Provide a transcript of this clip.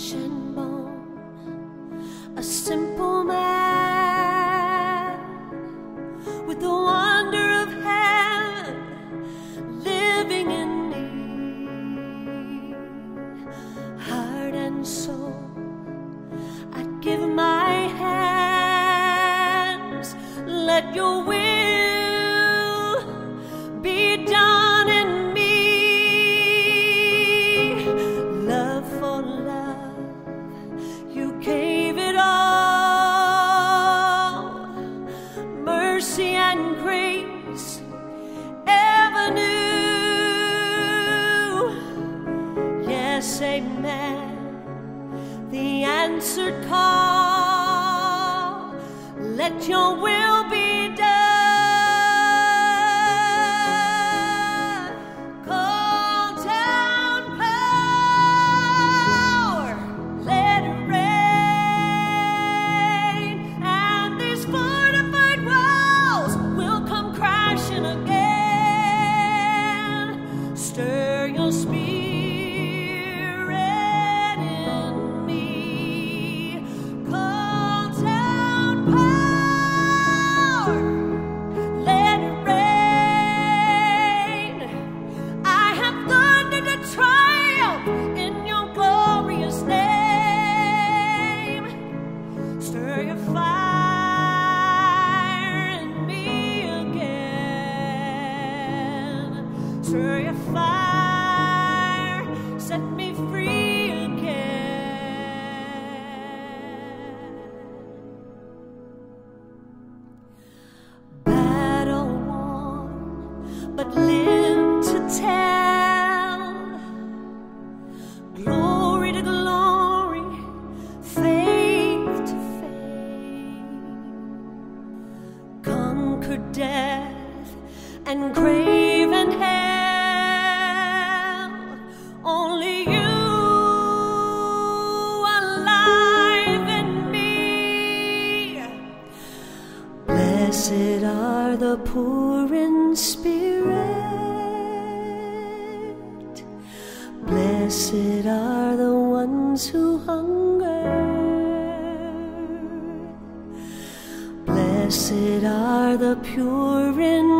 flesh and bone, a simple man with the wonder of heaven living in me, heart and soul. I'd give my hands, let your will be done. Amen. The answered call, let your will be done. Call down power, let it rain, and these fortified walls will come crashing again. Stir your spirit death and grave and hell, only you alive in me. Blessed are the poor in spirit, blessed are the ones who hunger. Blessed are the pure in